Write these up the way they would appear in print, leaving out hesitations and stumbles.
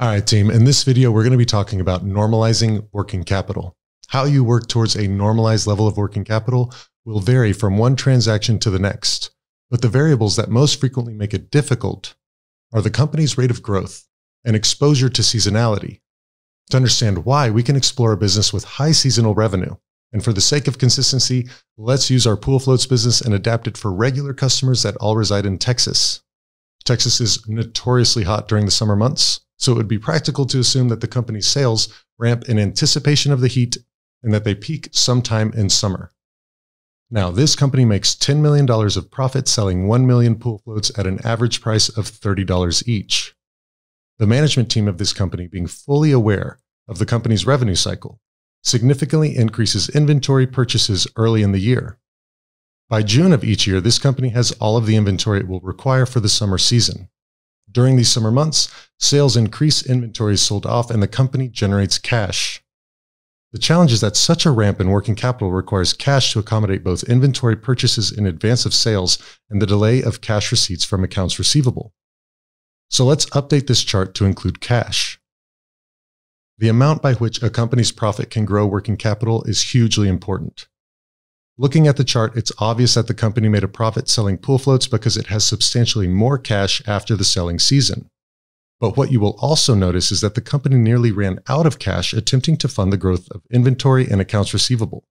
All right, team, in this video, we're going to be talking about normalizing working capital. How you work towards a normalized level of working capital will vary from one transaction to the next, but the variables that most frequently make it difficult are the company's rate of growth and exposure to seasonality. To understand why, we can explore a business with high seasonal revenue. And for the sake of consistency, let's use our Pool Floats business and adapt it for regular customers that all reside in Texas. Texas is notoriously hot during the summer months. So it would be practical to assume that the company's sales ramp in anticipation of the heat and that they peak sometime in summer. Now, this company makes $10 million of profit selling 1 million pool floats at an average price of $30 each. The management team of this company, being fully aware of the company's revenue cycle, significantly increases inventory purchases early in the year. By June of each year, this company has all of the inventory it will require for the summer season. During these summer months, sales increase, inventory is sold off, and the company generates cash. The challenge is that such a ramp in working capital requires cash to accommodate both inventory purchases in advance of sales and the delay of cash receipts from accounts receivable. So let's update this chart to include cash. The amount by which a company's profit can grow working capital is hugely important. Looking at the chart, it's obvious that the company made a profit selling pool floats because it has substantially more cash after the selling season. But what you will also notice is that the company nearly ran out of cash attempting to fund the growth of inventory and accounts receivable.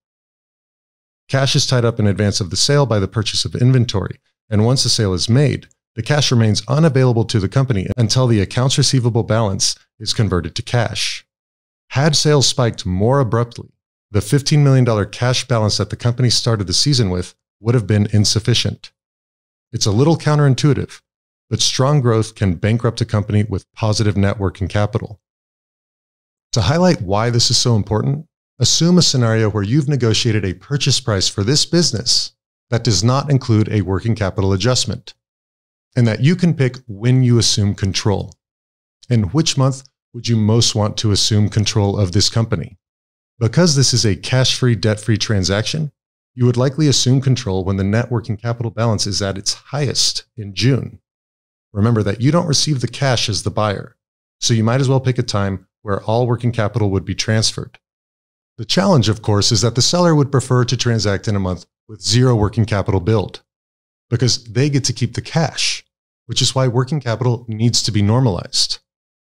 Cash is tied up in advance of the sale by the purchase of inventory, and once the sale is made, the cash remains unavailable to the company until the accounts receivable balance is converted to cash. Had sales spiked more abruptly, the $15 million cash balance that the company started the season with would have been insufficient. It's a little counterintuitive, but strong growth can bankrupt a company with positive net working capital. To highlight why this is so important, assume a scenario where you've negotiated a purchase price for this business that does not include a working capital adjustment, and that you can pick when you assume control. In which month would you most want to assume control of this company? Because this is a cash-free, debt-free transaction, you would likely assume control when the net working capital balance is at its highest in June. Remember that you don't receive the cash as the buyer, so you might as well pick a time where all working capital would be transferred. The challenge, of course, is that the seller would prefer to transact in a month with zero working capital build, because they get to keep the cash, which is why working capital needs to be normalized.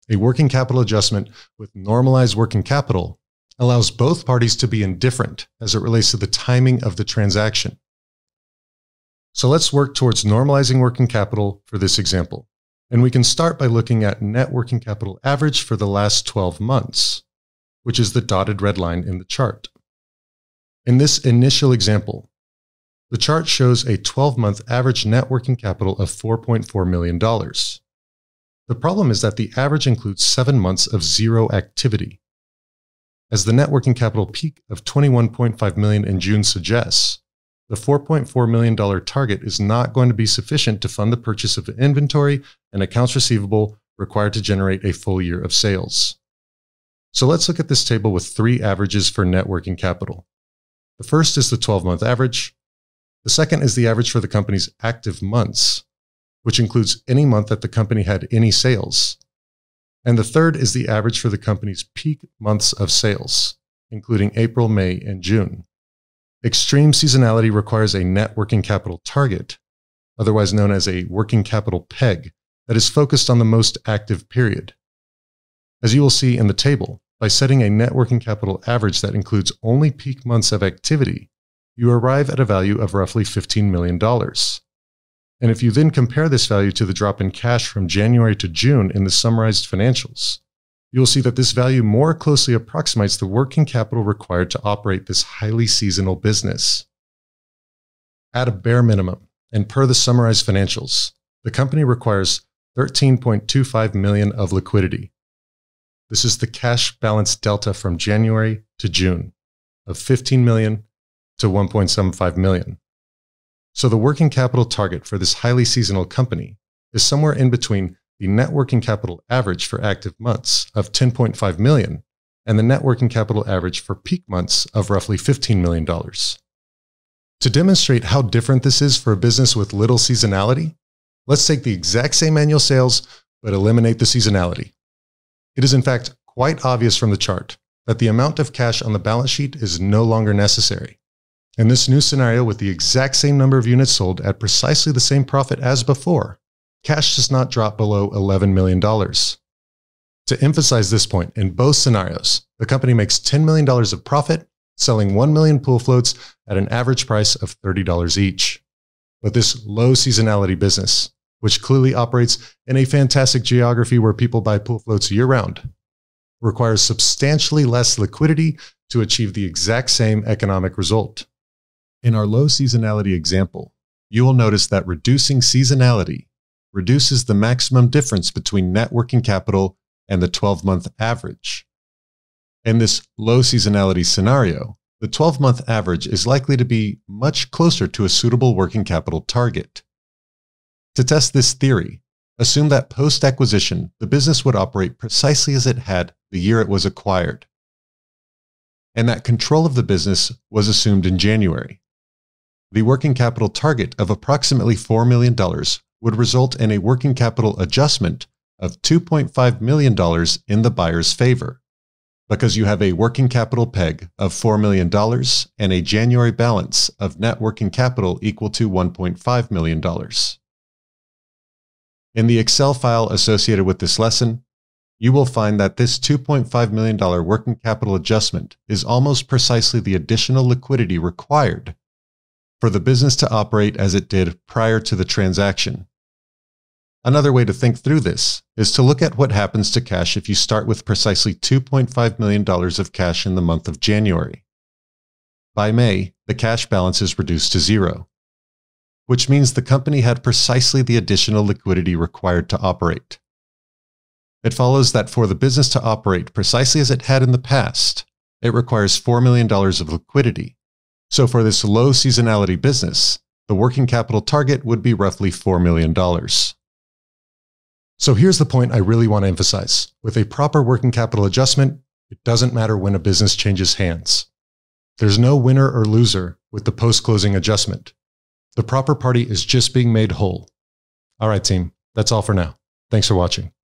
A working capital adjustment with normalized working capital allows both parties to be indifferent as it relates to the timing of the transaction. So let's work towards normalizing working capital for this example. And we can start by looking at net working capital average for the last 12 months, which is the dotted red line in the chart. In this initial example, the chart shows a 12-month average net working capital of $4.4 million. The problem is that the average includes 7 months of zero activity, as the net working capital peak of $21.5 million in June suggests. The $4.4 million target is not going to be sufficient to fund the purchase of inventory and accounts receivable required to generate a full year of sales. So let's look at this table with three averages for net working capital. The first is the 12-month average. The second is the average for the company's active months, which includes any month that the company had any sales. And the third is the average for the company's peak months of sales, including April, May, and June. Extreme seasonality requires a net working capital target, otherwise known as a working capital peg, that is focused on the most active period. As you will see in the table, by setting a net working capital average that includes only peak months of activity, you arrive at a value of roughly $15 million. And if you then compare this value to the drop in cash from January to June in the summarized financials, you'll see that this value more closely approximates the working capital required to operate this highly seasonal business. At a bare minimum, and per the summarized financials, the company requires $13.25 million of liquidity. This is the cash balance delta from January to June of $15 million to $1.75 million. So the working capital target for this highly seasonal company is somewhere in between the net working capital average for active months of $10.5 million and the net working capital average for peak months of roughly $15 million. To demonstrate how different this is for a business with little seasonality, let's take the exact same annual sales but eliminate the seasonality. It is in fact quite obvious from the chart that the amount of cash on the balance sheet is no longer necessary. In this new scenario, with the exact same number of units sold at precisely the same profit as before, cash does not drop below $11 million. To emphasize this point, in both scenarios, the company makes $10 million of profit, selling 1 million pool floats at an average price of $30 each. But this low seasonality business, which clearly operates in a fantastic geography where people buy pool floats year-round, requires substantially less liquidity to achieve the exact same economic result. In our low seasonality example, you will notice that reducing seasonality reduces the maximum difference between net working capital and the 12-month average. In this low seasonality scenario, the 12-month average is likely to be much closer to a suitable working capital target. To test this theory, assume that post-acquisition, the business would operate precisely as it had the year it was acquired, and that control of the business was assumed in January. The working capital target of approximately $4 million would result in a working capital adjustment of $2.5 million in the buyer's favor, because you have a working capital peg of $4 million and a January balance of net working capital equal to $1.5 million. In the Excel file associated with this lesson, you will find that this $2.5 million working capital adjustment is almost precisely the additional liquidity required for the business to operate as it did prior to the transaction. Another way to think through this is to look at what happens to cash if you start with precisely $2.5 million of cash in the month of January. By May, the cash balance is reduced to zero, which means the company had precisely the additional liquidity required to operate. It follows that for the business to operate precisely as it had in the past, it requires $4 million of liquidity. So for this low seasonality business, the working capital target would be roughly $4 million. So here's the point I really want to emphasize. With a proper working capital adjustment, it doesn't matter when a business changes hands. There's no winner or loser with the post-closing adjustment. The proper party is just being made whole. All right, team, that's all for now. Thanks for watching.